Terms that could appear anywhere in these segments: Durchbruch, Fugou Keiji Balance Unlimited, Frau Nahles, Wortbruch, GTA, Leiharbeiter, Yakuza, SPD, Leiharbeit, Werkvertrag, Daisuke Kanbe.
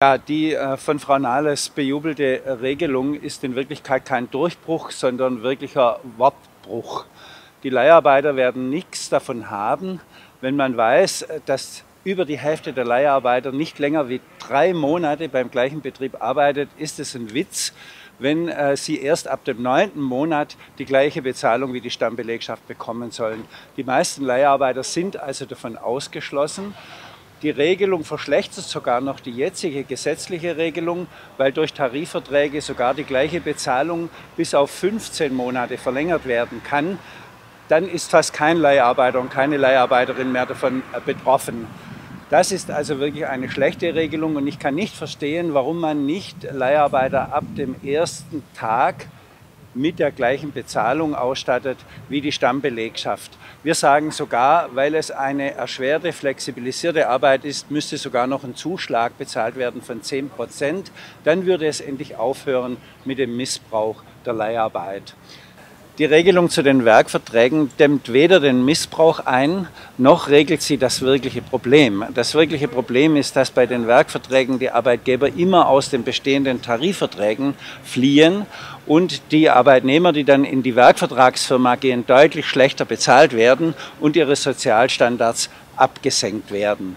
Ja, die von Frau Nahles bejubelte Regelung ist in Wirklichkeit kein Durchbruch, sondern wirklicher Wortbruch. Die Leiharbeiter werden nichts davon haben, wenn man weiß, dass über die Hälfte der Leiharbeiter nicht länger wie 3 Monate beim gleichen Betrieb arbeitet, ist es ein Witz, wenn sie erst ab dem 9. Monat die gleiche Bezahlung wie die Stammbelegschaft bekommen sollen. Die meisten Leiharbeiter sind also davon ausgeschlossen. Die Regelung verschlechtert sogar noch die jetzige gesetzliche Regelung, weil durch Tarifverträge sogar die gleiche Bezahlung bis auf 15 Monate verlängert werden kann. Dann ist fast kein Leiharbeiter und keine Leiharbeiterin mehr davon betroffen. Das ist also wirklich eine schlechte Regelung und ich kann nicht verstehen, warum man nicht Leiharbeiter ab dem ersten Tag mit der gleichen Bezahlung ausstattet wie die Stammbelegschaft. Wir sagen sogar, weil es eine erschwerte, flexibilisierte Arbeit ist, müsste sogar noch ein Zuschlag bezahlt werden von 10%. Dann würde es endlich aufhören mit dem Missbrauch der Leiharbeit. Die Regelung zu den Werkverträgen dämmt weder den Missbrauch ein, noch regelt sie das wirkliche Problem. Das wirkliche Problem ist, dass bei den Werkverträgen die Arbeitgeber immer aus den bestehenden Tarifverträgen fliehen und die Arbeitnehmer, die dann in die Werkvertragsfirma gehen, deutlich schlechter bezahlt werden und ihre Sozialstandards abgesenkt werden.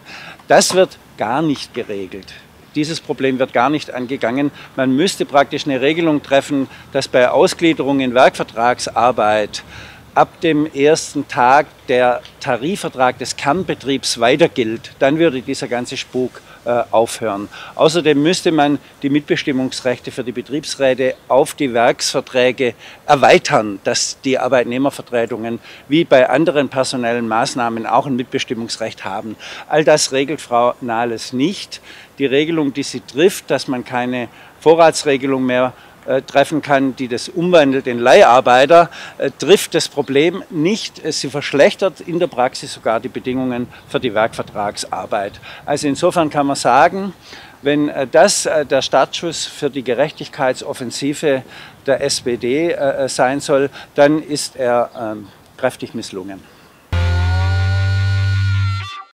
Das wird gar nicht geregelt. Dieses Problem wird gar nicht angegangen. Man müsste praktisch eine Regelung treffen, dass bei Ausgliederung in Werkvertragsarbeit ab dem ersten Tag der Tarifvertrag des Kernbetriebs weiter gilt. Dann würde dieser ganze Spuk aufhören. Außerdem müsste man die Mitbestimmungsrechte für die Betriebsräte auf die Werksverträge erweitern, dass die Arbeitnehmervertretungen wie bei anderen personellen Maßnahmen auch ein Mitbestimmungsrecht haben. All das regelt Frau Nahles nicht. Die Regelung, die sie trifft, dass man keine Vorratsregelung mehr treffen kann, die das umwandelt in Leiharbeiter, trifft das Problem nicht. Sie verschlechtert in der Praxis sogar die Bedingungen für die Werkvertragsarbeit. Also insofern kann man sagen, wenn das der Startschuss für die Gerechtigkeitsoffensive der SPD sein soll, dann ist er kräftig misslungen.